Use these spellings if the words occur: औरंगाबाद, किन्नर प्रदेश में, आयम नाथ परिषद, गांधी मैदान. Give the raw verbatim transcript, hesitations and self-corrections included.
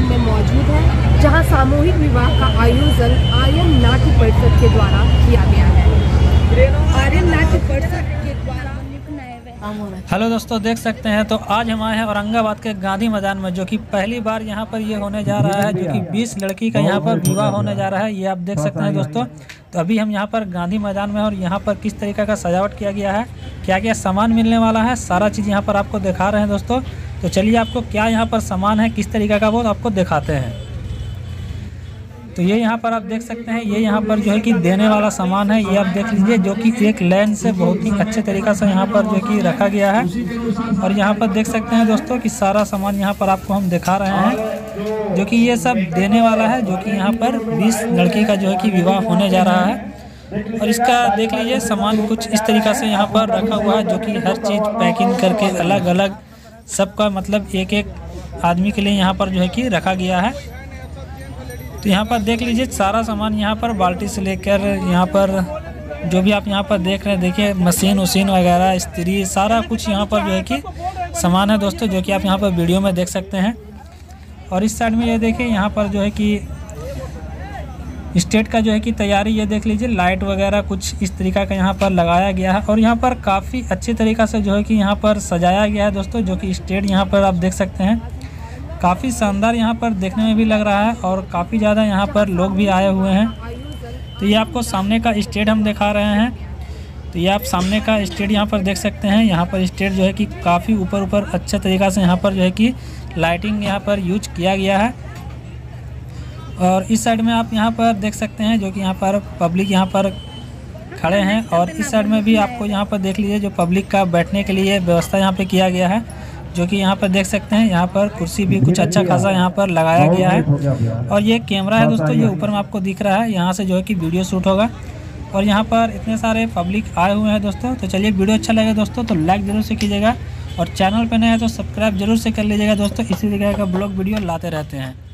मैदान में मौजूद है, जहां सामूहिक विवाह का आयोजन आयम नाथ परिषद के द्वारा किया गया है। आयम नाथ परिषद के द्वारा हेलो दोस्तों, देख सकते हैं तो आज हम आए हैं औरंगाबाद के गांधी मैदान में, जो कि पहली बार यहां पर ये होने जा रहा है, जो कि बीस लड़की का यहां पर विवाह होने जा रहा है। ये आप देख सकते हैं दोस्तों। तो अभी हम यहां पर गांधी मैदान में, और यहां पर किस तरीके का सजावट किया गया है, क्या क्या सामान मिलने वाला है, सारा चीज़ यहाँ पर आपको दिखा रहे हैं दोस्तों। तो चलिए आपको क्या यहाँ पर सामान है, किस तरीके का, वो आपको दिखाते हैं। तो ये यहाँ पर आप देख सकते हैं, ये यहाँ पर जो है कि देने वाला सामान है, ये आप देख लीजिए, जो कि एक लाइन से बहुत ही अच्छे तरीक़ा से यहाँ पर जो कि रखा गया है। और यहाँ पर देख सकते हैं दोस्तों कि सारा सामान यहाँ पर आपको हम दिखा रहे हैं, जो कि ये सब देने वाला है, जो कि यहाँ पर बीस लड़की का जो है कि विवाह होने जा रहा है। और इसका देख लीजिए सामान कुछ इस तरीक़ा से यहाँ पर रखा हुआ है, जो कि हर चीज़ पैकिंग करके अलग अलग सबका मतलब एक एक आदमी के लिए यहाँ पर जो है कि रखा गया है। तो यहाँ पर देख लीजिए सारा सामान यहाँ पर बाल्टी से लेकर यहाँ पर जो भी आप यहाँ पर देख रहे हैं, देखिए मशीन उशीन वगैरह, इस्त्री, सारा कुछ यहाँ पर जो है कि सामान है दोस्तों, जो कि आप यहाँ पर वीडियो में देख सकते हैं। और इस साइड में ये देखिए यहाँ पर जो है कि स्टेट का जो है कि तैयारी, ये देख लीजिए लाइट वगैरह कुछ इस तरीका का यहाँ पर लगाया गया है। और यहाँ पर काफ़ी अच्छे तरीक़ा से जो है कि यहाँ पर सजाया गया है दोस्तों, जो कि स्टेट यहाँ पर आप देख सकते हैं। काफ़ी शानदार यहाँ पर देखने में भी लग रहा है, और काफ़ी ज़्यादा यहाँ पर लोग भी आए हुए हैं। तो ये आपको सामने का स्टेट हम दिखा रहे हैं। तो ये आप सामने का स्टेट यहाँ पर देख सकते हैं। यहाँ पर स्टेट जो है कि काफ़ी ऊपर ऊपर अच्छा तरीक़ा से यहाँ पर जो है कि लाइटिंग यहाँ पर यूज किया गया है। और इस साइड में आप यहाँ पर देख सकते हैं, जो कि यहाँ पर पब्लिक यहाँ पर खड़े हैं। और इस साइड में भी आपको यहाँ पर देख लीजिए, जो पब्लिक का बैठने के लिए व्यवस्था यहाँ पे किया गया है, जो कि यहाँ पर देख सकते हैं। यहाँ पर कुर्सी भी कुछ अच्छा खासा यहाँ पर लगाया गया है। और ये कैमरा है दोस्तों, ये ऊपर में आपको दिख रहा है, यहाँ से जो है कि वीडियो शूट होगा। और यहाँ पर इतने सारे पब्लिक आए हुए हैं दोस्तों। तो चलिए, वीडियो अच्छा लगे दोस्तों तो लाइक ज़रूर से कीजिएगा, और चैनल पर नए हैं तो सब्सक्राइब जरूर से कर लीजिएगा दोस्तों। इसी जगह का ब्लॉग वीडियो लाते रहते हैं।